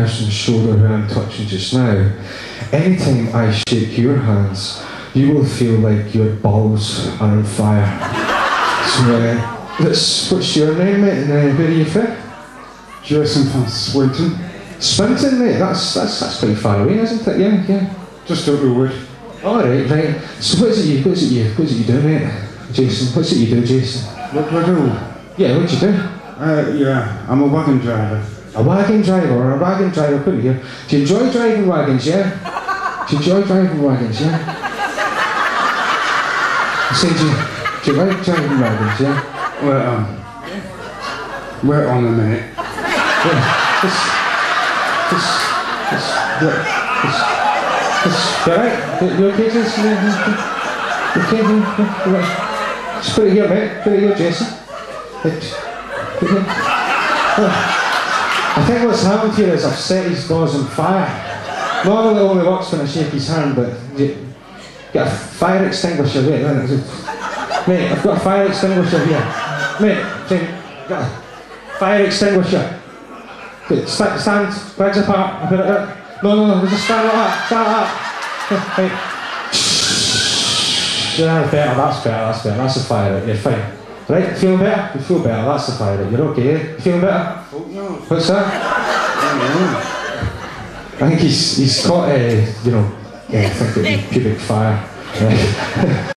person shoulder who I'm touching just now, anytime I shake your hands, you will feel like your balls are on fire. So, what's your name, mate, and where are you from? Jason from Swinton. Swinton, mate? That's pretty far away, isn't it? Yeah, yeah. Just over the wood. Alright, right. So what is it you do, mate? Jason, what's it you do, Jason? What do I do? Yeah, what do you do? Yeah, I'm a wagon driver. A wagon driver, or a wagon driver, put it here. Do you enjoy driving wagons, yeah? Do you enjoy driving wagons, yeah? I said, do you like driving wagons, yeah? Well, wait on a minute. Alright? You okay, Jason? Okay, just put it here, mate. Put it here, Jason. I think what's happened here is I've set his balls on fire. Normally it only works when I shake his hand, but you got a fire extinguisher here, haven't you? Mate, I've got a fire extinguisher here. Mate, I've got a fire extinguisher. Good, stand, legs apart, a bit like that. No, just stand like that, stand like that. Yeah, better, that's a fire, you're fine. Right, feeling better? You feel better, that's the fire. You're okay, eh? You feeling better? Oh no. What's that? I don't know. I think he's caught, I think it was pubic fire.